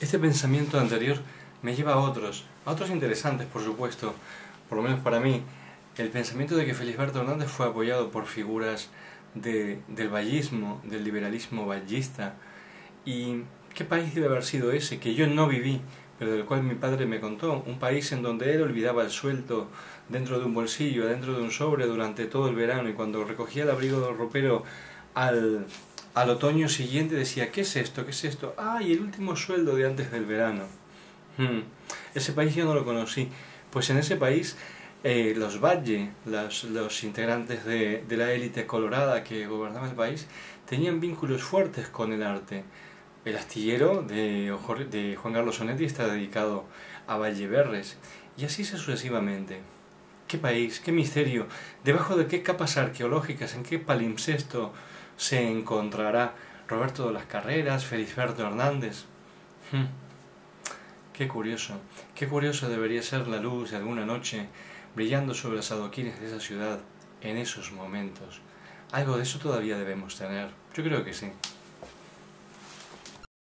Este pensamiento anterior me lleva a otros interesantes, por supuesto, por lo menos para mí, el pensamiento de que Felisberto Hernández fue apoyado por figuras del vallismo, del liberalismo vallista. ¿Y qué país debe haber sido ese, que yo no viví, pero del cual mi padre me contó? Un país en donde él olvidaba el sueldo dentro de un bolsillo, dentro de un sobre durante todo el verano, y cuando recogía el abrigo del ropero al otoño siguiente decía: ¿qué es esto? ¿Qué es esto? ¡Ah! Y el último sueldo de antes del verano. Ese país yo no lo conocí. Pues en ese país los Batlle, los integrantes de la élite colorada que gobernaba el país, tenían vínculos fuertes con el arte. El astillero de Juan Carlos Onetti está dedicado a Batlle Berres, y así sucesivamente. ¿Qué país? ¿Qué misterio? ¿Debajo de qué capas arqueológicas, en qué palimpsesto se encontrará Roberto de las Carreras, Felisberto Hernández? Qué curioso debería ser la luz de alguna noche brillando sobre los adoquines de esa ciudad en esos momentos. Algo de eso todavía debemos tener, yo creo que sí.